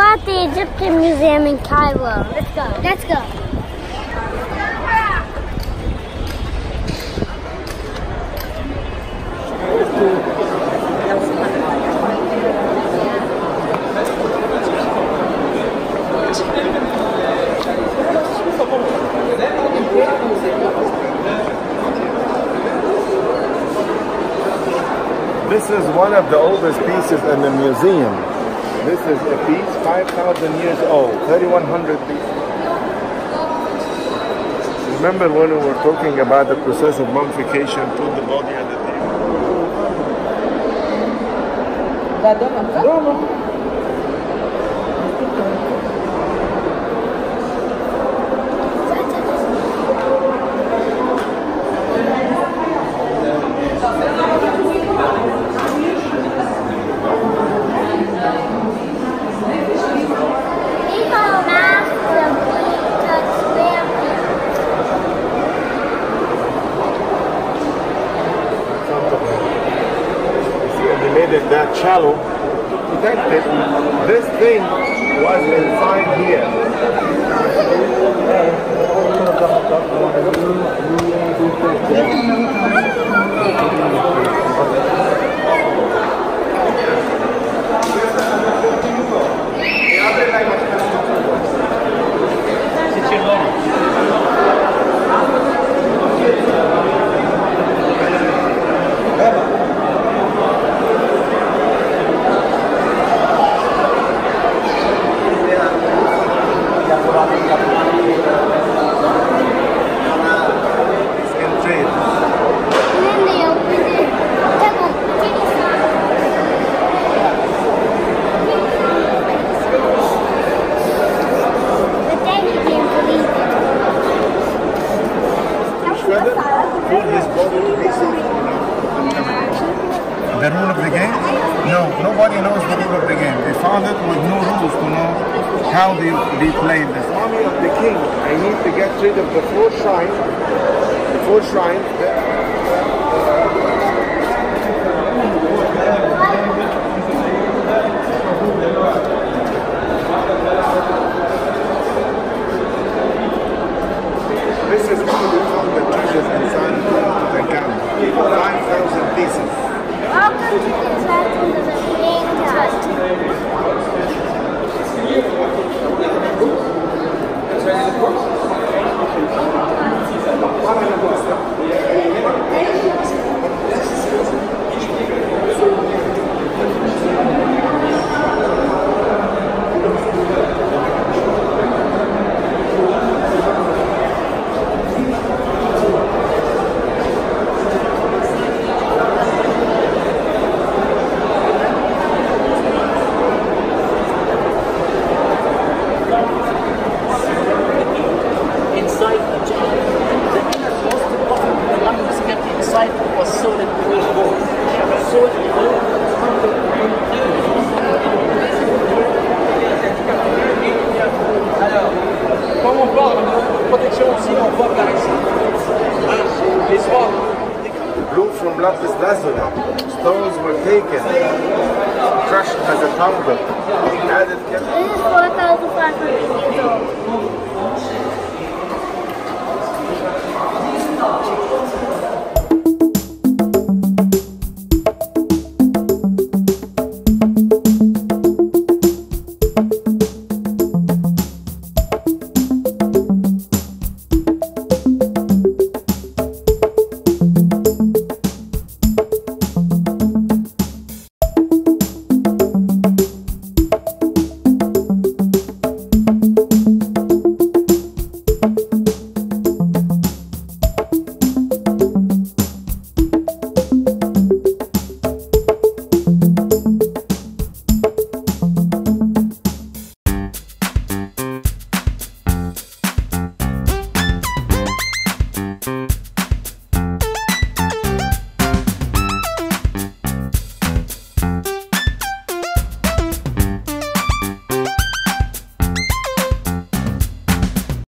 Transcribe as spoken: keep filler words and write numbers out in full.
we're at the Egyptian Museum in Cairo. Let's go. Let's go. This is one of the oldest pieces in the museum. This is a piece five thousand years old, thirty-one hundred pieces. Remember when we were talking about the process of mummification, put the body at the table? Doma. That shallow to protect it. This thing was inside here. The rule of the game? No, nobody knows the rule of the game. They found it with no rules to know how they, they play this. Army of the king, I need to get rid of the four shrines. The four shrines. This is one of the treasures inside of the camp. five thousand pieces. Welcome to the classroom of the main blue from Lapis Lazuli. Stones were taken, crushed as a powder, added chemicals. This is four thousand five hundred years old.